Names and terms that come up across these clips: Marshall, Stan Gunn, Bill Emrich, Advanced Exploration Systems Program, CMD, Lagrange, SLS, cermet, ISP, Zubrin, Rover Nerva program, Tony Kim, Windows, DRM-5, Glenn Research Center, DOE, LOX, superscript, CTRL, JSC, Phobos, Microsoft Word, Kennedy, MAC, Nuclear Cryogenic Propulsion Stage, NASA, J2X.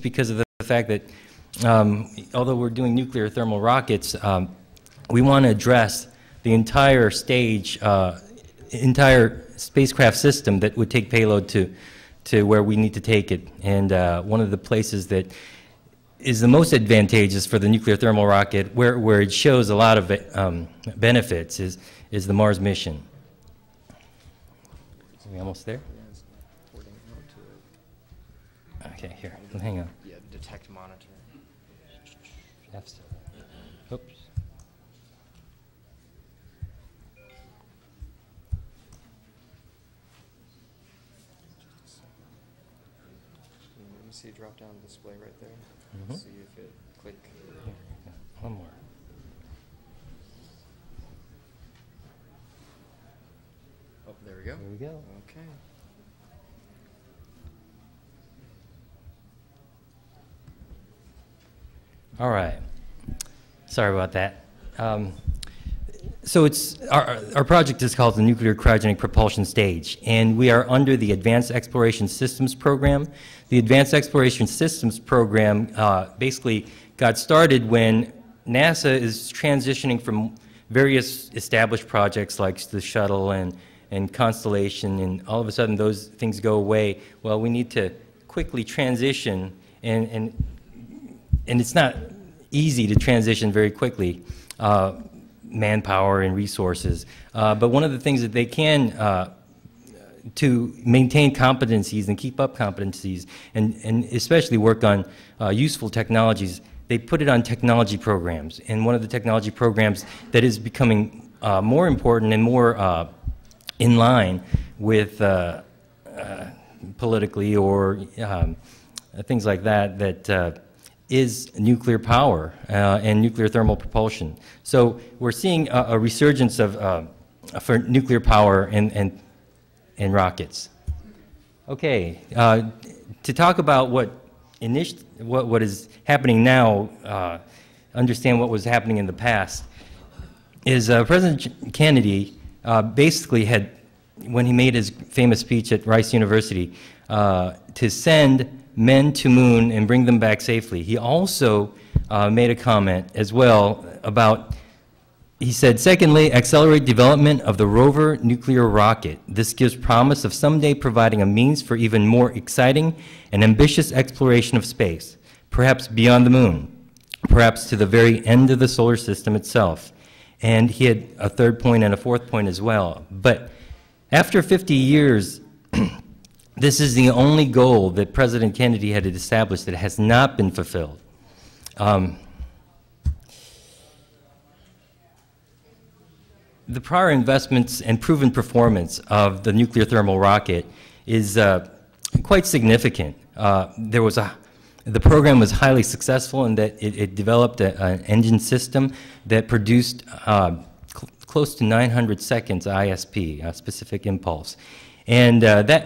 because of the fact that although we're doing nuclear thermal rockets, we want to address the entire stage, entire spacecraft system that would take payload to where we need to take it. And one of the places that is the most advantageous for the nuclear thermal rocket, where it shows a lot of benefits, is the Mars mission. Are we almost there? Okay, here, hang on. Yeah, detect, monitor. Oops. Let me see a drop-down display right there. Mm-hmm. See if it click. Here, one more. Oh, there we go. There we go. Okay. All right. Sorry about that. So it's our project is called the Nuclear Cryogenic Propulsion Stage, and we are under the Advanced Exploration Systems Program. The Advanced Exploration Systems Program basically got started when NASA is transitioning from various established projects like the shuttle and Constellation, and all of a sudden those things go away. Well, we need to quickly transition, and it's not easy to transition very quickly, manpower and resources. But one of the things that they can, to maintain competencies and keep up competencies, and especially work on useful technologies, they put it on technology programs. And one of the technology programs that is becoming more important and more in line with politically or things like that, that is nuclear power and nuclear thermal propulsion. So we're seeing a resurgence of for nuclear power and rockets. Okay, to talk about what is happening now, understand what was happening in the past, is President Kennedy basically had, when he made his famous speech at Rice University, to send men to moon and bring them back safely. He also made a comment as well about, he said, secondly, accelerate development of the Rover nuclear rocket. This gives promise of someday providing a means for even more exciting and ambitious exploration of space, perhaps beyond the moon, perhaps to the very end of the solar system itself. And he had a third point and a fourth point as well. But after 50 years, this is the only goal that President Kennedy had established that has not been fulfilled. The prior investments and proven performance of the nuclear thermal rocket is quite significant. The program was highly successful in that it developed an engine system that produced close to 900 seconds ISP, specific impulse, and that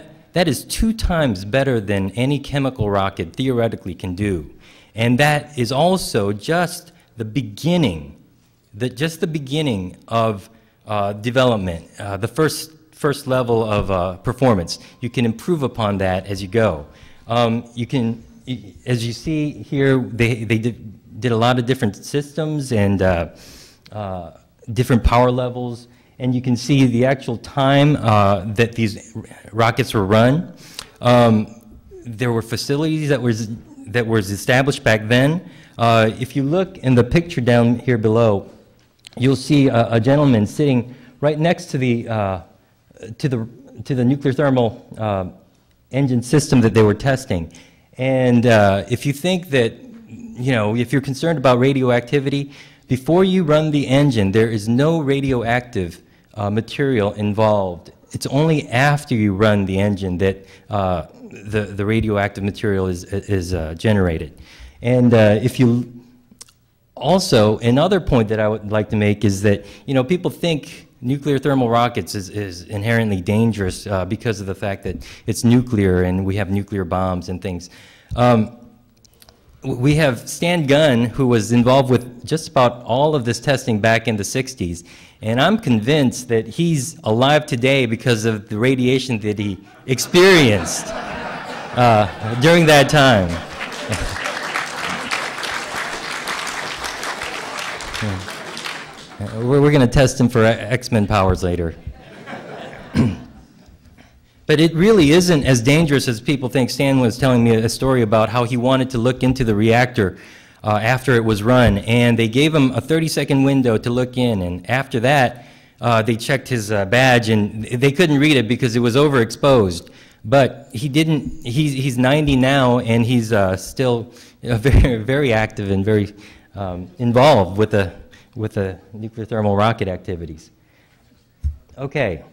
is 2 times better than any chemical rocket theoretically can do. And that is also just the beginning, of development, the first level of performance. You can improve upon that as you go. You can, as you see here, they did a lot of different systems and different power levels. And you can see the actual time that these rockets were run. There were facilities that was established back then. If you look in the picture down here below, you'll see a gentleman sitting right next to the nuclear thermal engine system that they were testing. And if you think that, you know, if you're concerned about radioactivity, before you run the engine, there is no radioactive material involved. It's only after you run the engine that the radioactive material is generated. And if you also, another point that I would like to make is that, you know, people think nuclear thermal rockets is inherently dangerous because of the fact that it's nuclear and we have nuclear bombs and things. We have Stan Gunn, who was involved with just about all of this testing back in the 60s, and I'm convinced that he's alive today because of the radiation that he experienced during that time. Yeah. We're going to test him for X-Men powers later. But it really isn't as dangerous as people think. Stan was telling me a story about how he wanted to look into the reactor after it was run, and they gave him a 30-second window to look in, and after that, they checked his badge, and they couldn't read it because it was overexposed. But he didn't, he's 90 now, and he's still very, very active and very involved with the nuclear thermal rocket activities. Okay.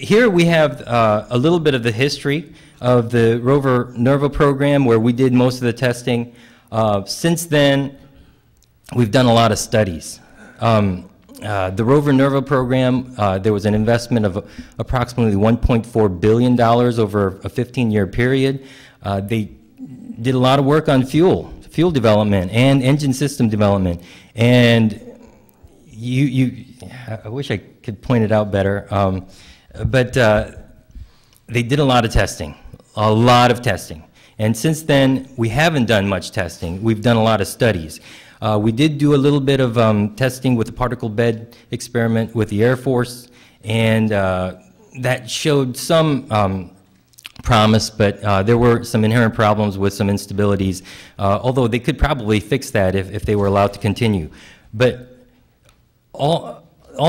Here we have a little bit of the history of the Rover Nerva program, where we did most of the testing. Since then, we've done a lot of studies. The Rover Nerva program, there was an investment of approximately $1.4 billion over a 15-year period. They did a lot of work on fuel development and engine system development. And I wish I could point it out better, but they did a lot of testing, And since then, we haven't done much testing. We've done a lot of studies. We did do a little bit of testing with the particle bed experiment with the Air Force, and that showed some promise, but there were some inherent problems with some instabilities, although they could probably fix that if they were allowed to continue. But all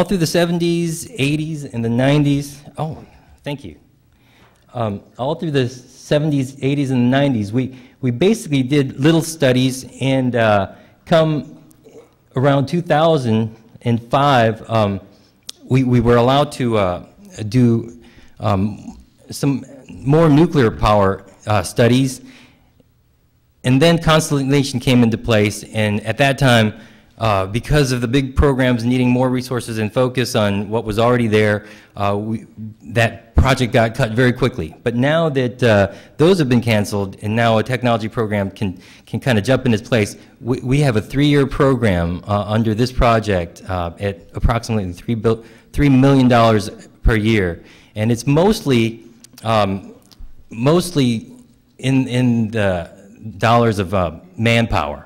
through the 70s, 80s, and the 90s, oh, thank you. All through the 70s, 80s, and the 90s, we basically did little studies, and come around 2005, we were allowed to do some more nuclear power studies, and then Constellation came into place, and at that time, because of the big programs needing more resources and focus on what was already there, that project got cut very quickly. But now that those have been canceled, and now a technology program can kind of jump in its place, we have a 3-year program under this project at approximately $3 million per year, and it's mostly in the dollars of manpower.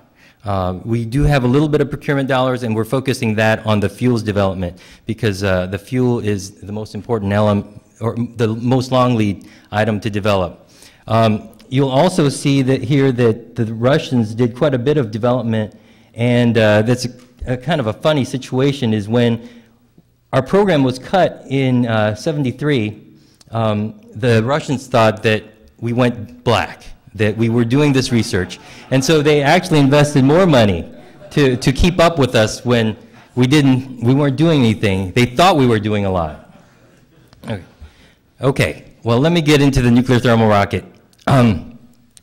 We do have a little bit of procurement dollars, and we're focusing that on the fuels development, because the fuel is the most important element, or the most long lead item to develop. You'll also see that here that the Russians did quite a bit of development, and that's a kind of a funny situation is when our program was cut in 73, the Russians thought that we went black, that we were doing this research. And so they actually invested more money to keep up with us when we weren't doing anything. They thought we were doing a lot. Okay, well, let me get into the nuclear thermal rocket.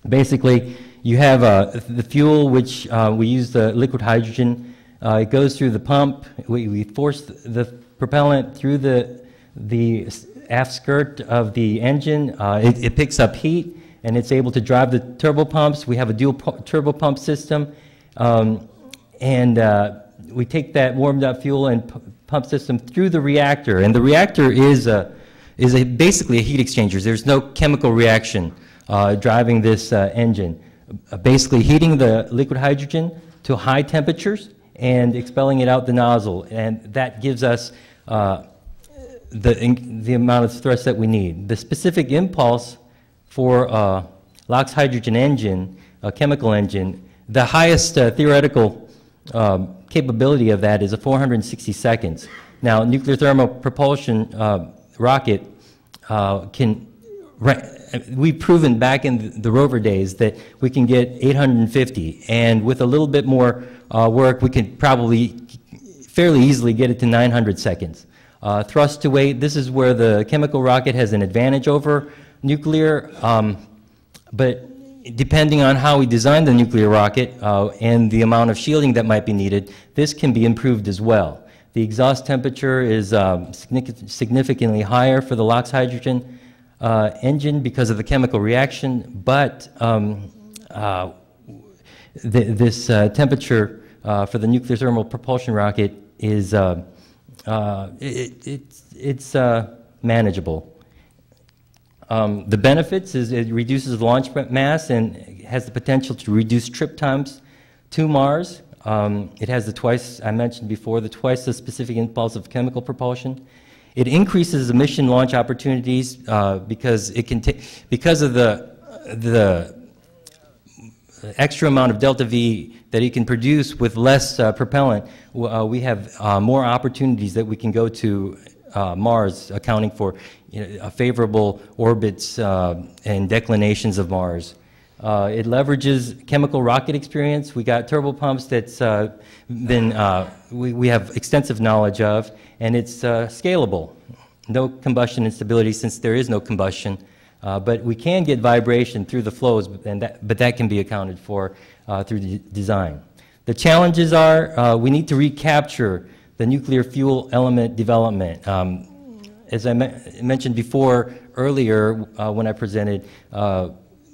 Basically, you have the fuel, which we use the liquid hydrogen. It goes through the pump. We force the propellant through the aft skirt of the engine. It picks up heat, and it's able to drive the turbopumps. We have a dual turbopump system, and we take that warmed up fuel and pump system through the reactor. And the reactor is basically a heat exchanger. There's no chemical reaction driving this engine. Basically heating the liquid hydrogen to high temperatures and expelling it out the nozzle, and that gives us the amount of thrust that we need. The specific impulse for a LOX hydrogen engine, a chemical engine, the highest theoretical capability of that is 460 seconds. Now, nuclear thermal propulsion rocket we've proven back in the rover days that we can get 850, and with a little bit more work, we could probably fairly easily get it to 900 seconds. Thrust to weight, this is where the chemical rocket has an advantage over nuclear, but depending on how we design the nuclear rocket and the amount of shielding that might be needed, this can be improved as well. The exhaust temperature is significantly higher for the LOX hydrogen engine because of the chemical reaction, but this temperature for the nuclear thermal propulsion rocket is it's manageable. The benefits is it reduces launch mass and has the potential to reduce trip times to Mars. It has the twice, I mentioned before, the twice the specific impulse of chemical propulsion. It increases emission launch opportunities because it can because of the extra amount of delta V that it can produce with less propellant. We have more opportunities that we can go to Mars, accounting for favorable orbits and declinations of Mars. It leverages chemical rocket experience. We got turbopumps that's we have extensive knowledge of, and it's scalable. No combustion instability since there is no combustion, but we can get vibration through the flows, and that can be accounted for through the design. The challenges are we need to recapture the nuclear fuel element development. As I mentioned before earlier when I presented,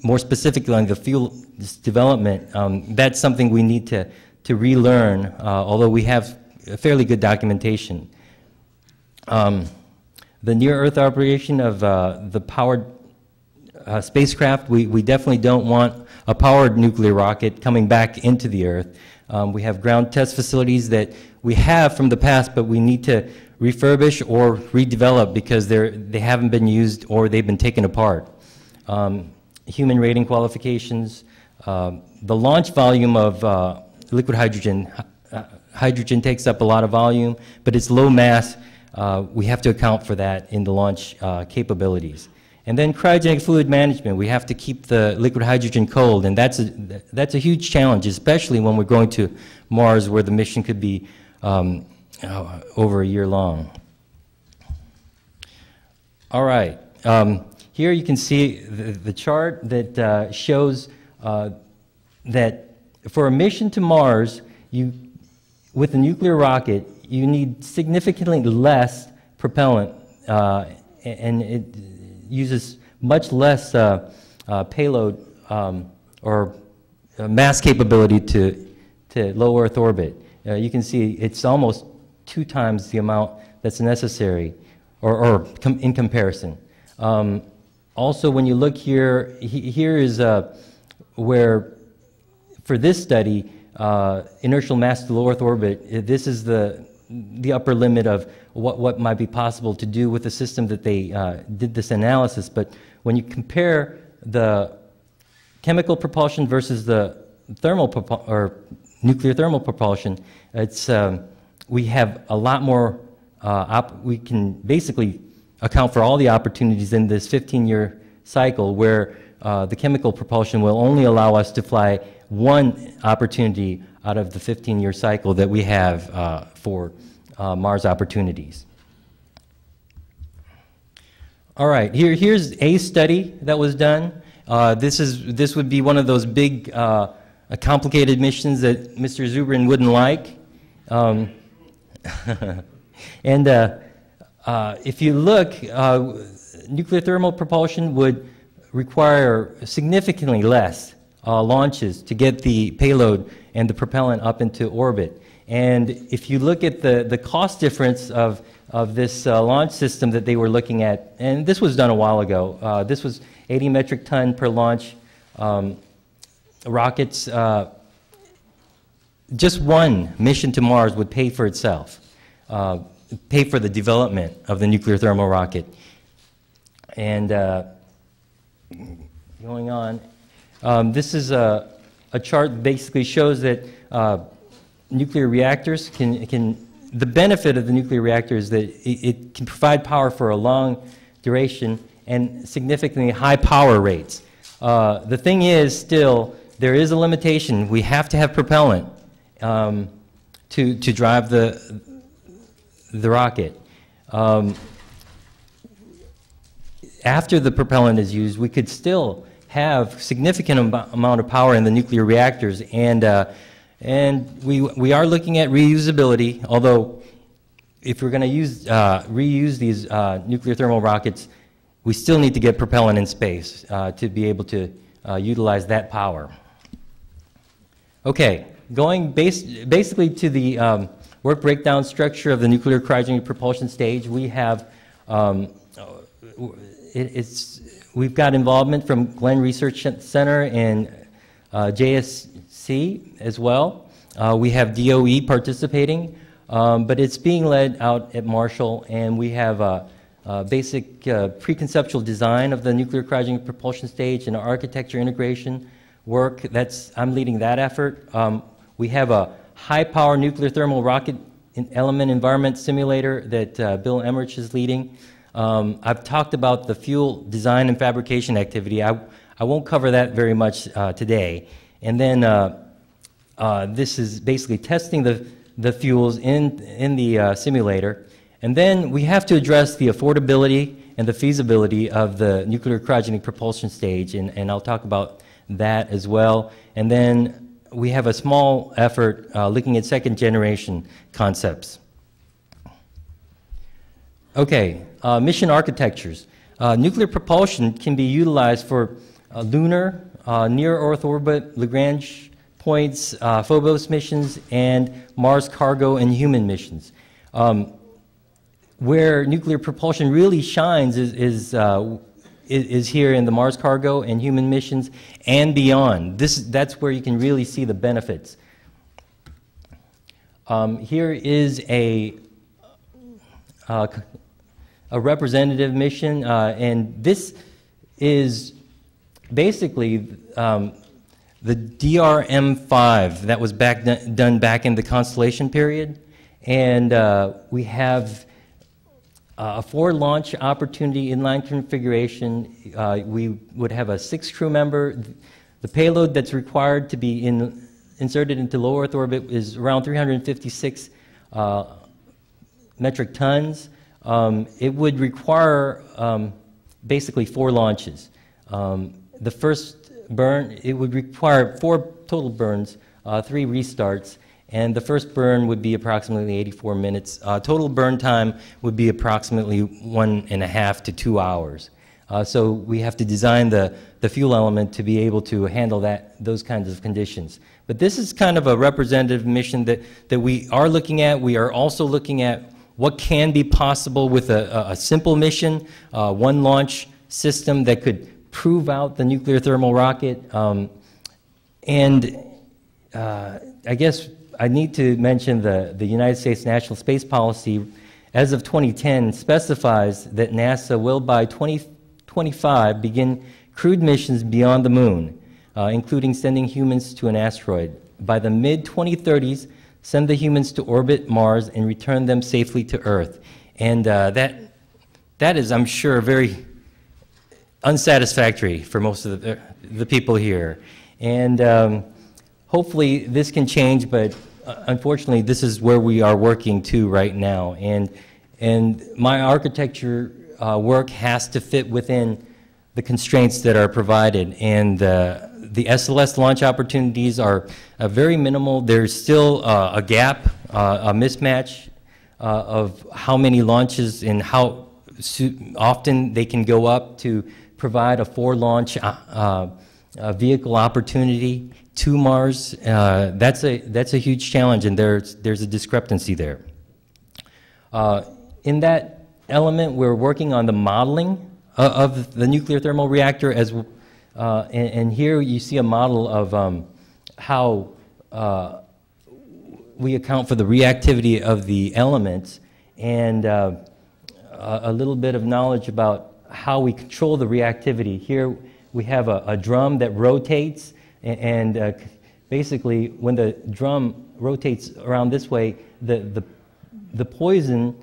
more specifically on the fuel development, that's something we need to relearn, although we have fairly good documentation. The near-Earth operation of the powered spacecraft, we definitely don't want a powered nuclear rocket coming back into the Earth. We have ground test facilities that we have from the past, but we need to refurbish or redevelop because they haven't been used or they've been taken apart. Human rating qualifications, the launch volume of liquid hydrogen. Hydrogen takes up a lot of volume, but it's low mass. We have to account for that in the launch capabilities. And then cryogenic fluid management. We have to keep the liquid hydrogen cold, and that's a huge challenge, especially when we're going to Mars, where the mission could be over a year long. All right. Here you can see the chart that shows that for a mission to Mars, with a nuclear rocket, you need significantly less propellant, and it uses much less payload or mass capability to low Earth orbit. You can see it's almost 2 times the amount that's necessary, or in comparison. Also, when you look here, here is where, for this study, inertial mass to low Earth orbit, this is the upper limit of what might be possible to do with the system that they did this analysis. But when you compare the chemical propulsion versus the thermal or nuclear thermal propulsion, it's, we have a lot more, we can basically account for all the opportunities in this 15-year cycle where the chemical propulsion will only allow us to fly 1 opportunity out of the 15-year cycle that we have for Mars opportunities. All right, here's a study that was done. This would be one of those big, complicated missions that Mr. Zubrin wouldn't like. And if you look, nuclear thermal propulsion would require significantly less launches to get the payload and the propellant up into orbit. And if you look at the cost difference of this launch system that they were looking at, and this was done a while ago, this was 80 metric ton per launch rockets. Just 1 mission to Mars would pay for itself. Pay for the development of the nuclear thermal rocket. And going on, this is a chart that basically shows that nuclear reactors the benefit of the nuclear reactor is that it can provide power for a long duration and significantly high power rates. The thing is still, there is a limitation. We have to have propellant to drive the rocket. After the propellant is used, we could still have significant amount of power in the nuclear reactors, and we are looking at reusability. Although, if we're going to reuse these nuclear thermal rockets, we still need to get propellant in space to be able to utilize that power. Okay, going basically to the work breakdown structure of the nuclear cryogenic propulsion stage. We have, we've got involvement from Glenn Research Center and JSC as well. We have DOE participating, but it's being led out at Marshall, and we have basic preconceptual design of the nuclear cryogenic propulsion stage and architecture integration work. I'm leading that effort. We have a high-power nuclear thermal rocket element environment simulator that Bill Emrich is leading. I've talked about the fuel design and fabrication activity. I won't cover that very much today. And then this is basically testing the fuels in the simulator. And then we have to address the affordability and the feasibility of the nuclear cryogenic propulsion stage, and I'll talk about that as well. And then we have a small effort looking at second generation concepts. Okay, mission architectures. Nuclear propulsion can be utilized for lunar, near-Earth orbit, Lagrange points, Phobos missions, and Mars cargo and human missions. Where nuclear propulsion really shines is here in the Mars cargo and human missions and beyond. That's where you can really see the benefits. Here is a representative mission, and this is basically the DRM-5 that was done back in the Constellation period, and we have a 4-launch opportunity inline configuration. We would have a 6 crew member. The payload that's required to be inserted into low Earth orbit is around 356 metric tons. It would require basically 4 launches. The first burn, it would require 4 total burns, 3 restarts, and the first burn would be approximately 84 minutes. Total burn time would be approximately 1.5 to 2 hours. So we have to design the fuel element to be able to handle those kinds of conditions. But this is kind of a representative mission that we are looking at. We are also looking at what can be possible with a simple mission, 1 launch system that could prove out the nuclear thermal rocket. I guess I need to mention the United States National Space Policy, as of 2010, specifies that NASA will by 2025 begin crewed missions beyond the moon, including sending humans to an asteroid. By the mid-2030s, send the humans to orbit Mars and return them safely to Earth. And that is, I'm sure, very unsatisfactory for most of the people here. And hopefully this can change, but unfortunately this is where we are working to right now. And my architecture work has to fit within the constraints that are provided. And the SLS launch opportunities are very minimal. There's still a gap, a mismatch of how many launches and how often they can go up to provide a 4-launch vehicle opportunity to Mars. That's a huge challenge, and there's a discrepancy there. In that element, we're working on the modeling of the nuclear thermal reactor, and here you see a model of how we account for the reactivity of the elements, and a little bit of knowledge about how we control the reactivity. Here we have a drum that rotates, and basically when the drum rotates around this way, the poison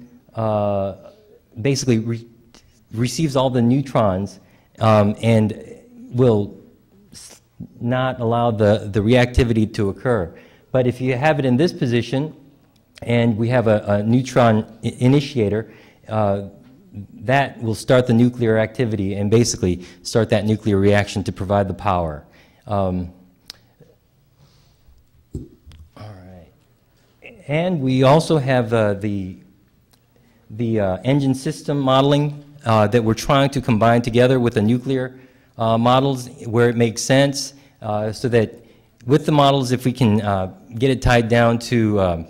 basically receives all the neutrons and will not allow the reactivity to occur. But if you have it in this position and we have a neutron initiator, that will start the nuclear activity and basically start that nuclear reaction to provide the power. All right, and we also have the engine system modeling that we're trying to combine together with the nuclear models where it makes sense, so that with the models, if we can get it tied down to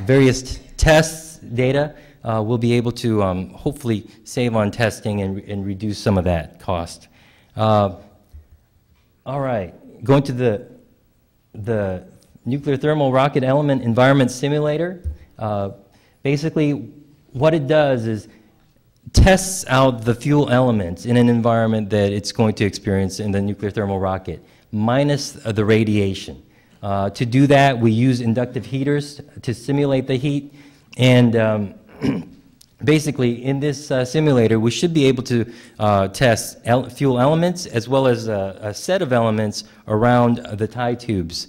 various tests data, we'll be able to hopefully save on testing and reduce some of that cost. All right, going to the nuclear thermal rocket element environment simulator. Basically, what it does is tests out the fuel elements in an environment that it's going to experience in the nuclear thermal rocket, minus the radiation. To do that, we use inductive heaters to simulate the heat, and basically, in this simulator, we should be able to test fuel elements as well as a set of elements around the tie tubes.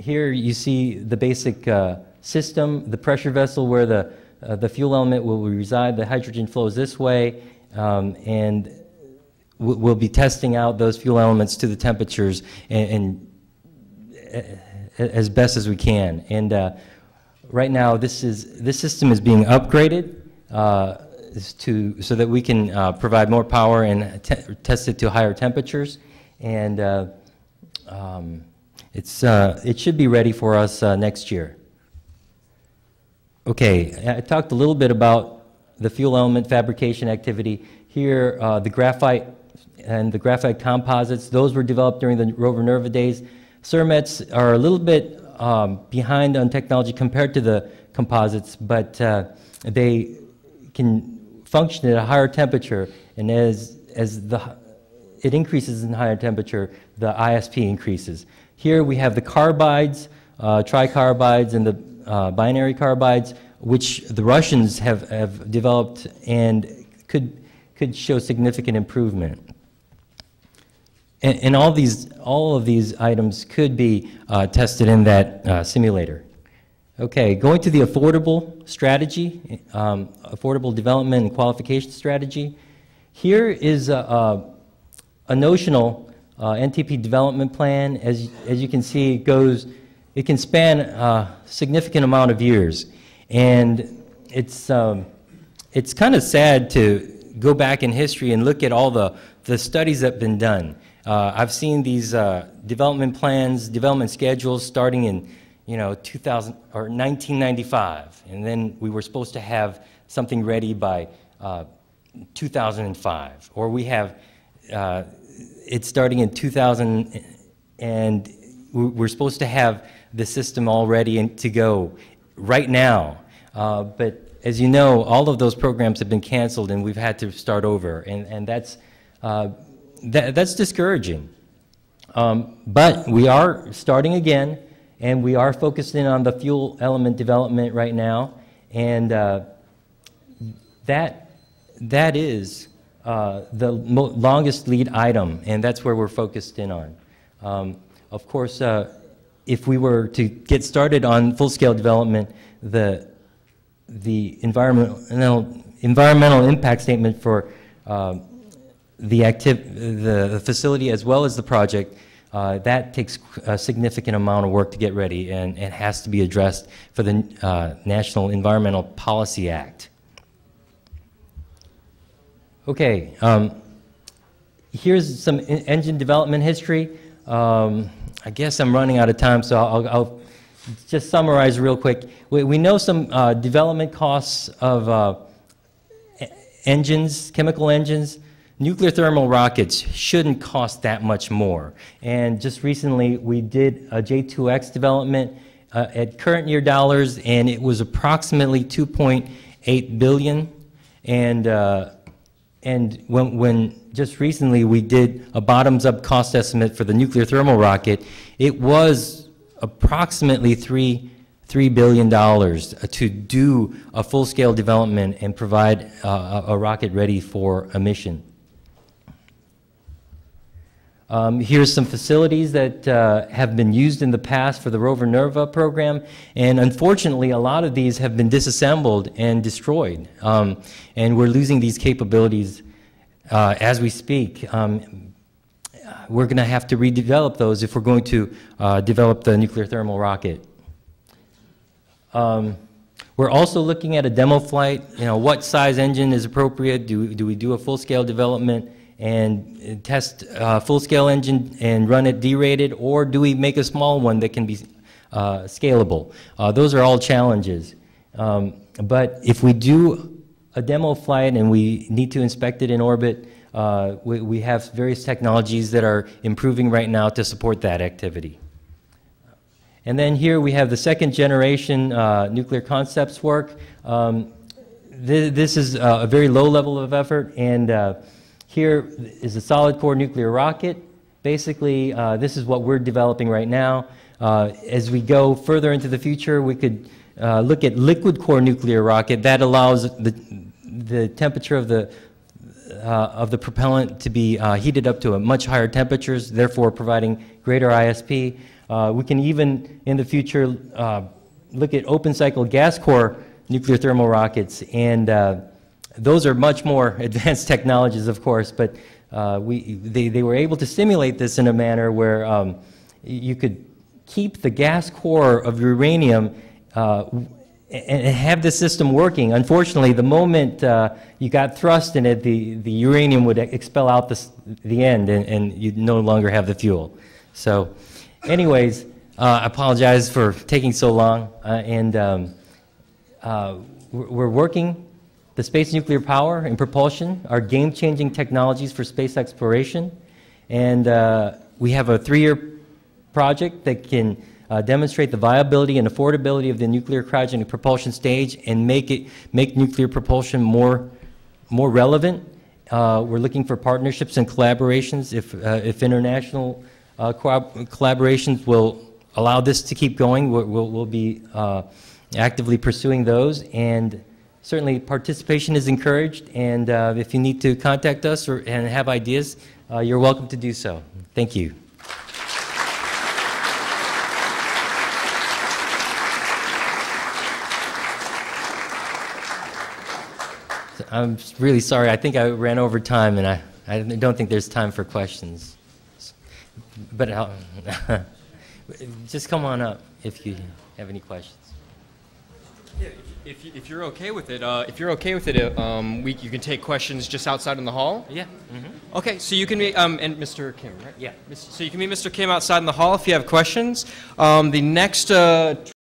Here you see the basic system, the pressure vessel where the fuel element will reside. The hydrogen flows this way, and we'll be testing out those fuel elements to the temperatures and as best as we can. And right now, this system is being upgraded so that we can provide more power and test it to higher temperatures. And it should be ready for us next year. Okay, I talked a little bit about the fuel element fabrication activity. Here, the graphite and the graphite composites, those were developed during the Rover Nerva days. Cermets are a little bit behind on technology compared to the composites, but they can function at a higher temperature, and as it increases in higher temperature, the ISP increases. Here we have the carbides, tricarbides, and the binary carbides, which the Russians have developed and could show significant improvement. And all of these items could be tested in that simulator. Okay, going to the affordable strategy, affordable development and qualification strategy. Here is a notional NTP development plan. As you can see, it can span a significant amount of years, and it's kind of sad to go back in history and look at all the studies that have been done. I've seen these development plans, development schedules starting in, 2000 or 1995, and then we were supposed to have something ready by 2005, or we have it starting in 2000, and we're supposed to have the system all ready to go right now. But as you know, all of those programs have been canceled, and we've had to start over, and that's discouraging. But we are starting again, and we are focusing on the fuel element development right now, and that is the longest lead item, and that's where we're focused in on. Of course, if we were to get started on full-scale development, the environmental impact statement for the facility as well as the project, that takes a significant amount of work to get ready, and it has to be addressed for the National Environmental Policy Act. Okay, here's some engine development history. I guess I'm running out of time, so I'll just summarize real quick. We know some development costs of engines, chemical engines. Nuclear thermal rockets shouldn't cost that much more. And just recently, we did a J2X development at current year dollars, and it was approximately $2.8 billion. And when just recently we did a bottoms-up cost estimate for the nuclear thermal rocket, it was approximately $3 billion to do a full-scale development and provide a rocket ready for a mission. Here's some facilities that have been used in the past for the Rover Nerva program, and unfortunately a lot of these have been disassembled and destroyed, and we're losing these capabilities as we speak. We're going to have to redevelop those if we're going to develop the nuclear thermal rocket. We're also looking at a demo flight, what size engine is appropriate, do we do a full-scale development and test a full-scale engine and run it derated, or do we make a small one that can be scalable? Those are all challenges. But if we do a demo flight and we need to inspect it in orbit, we have various technologies that are improving right now to support that activity. And then here we have the second generation nuclear concepts work. This is a very low level of effort, and here is a solid core nuclear rocket. Basically, this is what we're developing right now. As we go further into the future, we could look at liquid core nuclear rocket. That allows the temperature of the propellant to be heated up to a much higher temperatures, therefore providing greater ISP. We can even, in the future, look at open cycle gas core nuclear thermal rockets, and those are much more advanced technologies, of course, but they were able to simulate this in a manner where you could keep the gas core of uranium and have the system working. Unfortunately, the moment you got thrust in it, the uranium would expel out the end, and you'd no longer have the fuel. So anyways, I apologize for taking so long, we're working. The space nuclear power and propulsion are game-changing technologies for space exploration, and we have a 3-year project that can demonstrate the viability and affordability of the nuclear cryogenic propulsion stage and make nuclear propulsion more relevant. We're looking for partnerships and collaborations if international collaborations will allow this to keep going. We'll be actively pursuing those, and certainly participation is encouraged, and if you need to contact us and have ideas, you're welcome to do so. Thank you. I'm really sorry. I think I ran over time, and I don't think there's time for questions. But I'll just come on up if you have any questions. Yeah, if you're okay with it, you can take questions just outside in the hall. Yeah. Mm-hmm. Okay, so you can meet and Mr. Kim, right? Yeah. So you can meet Mr. Kim outside in the hall if you have questions. The next.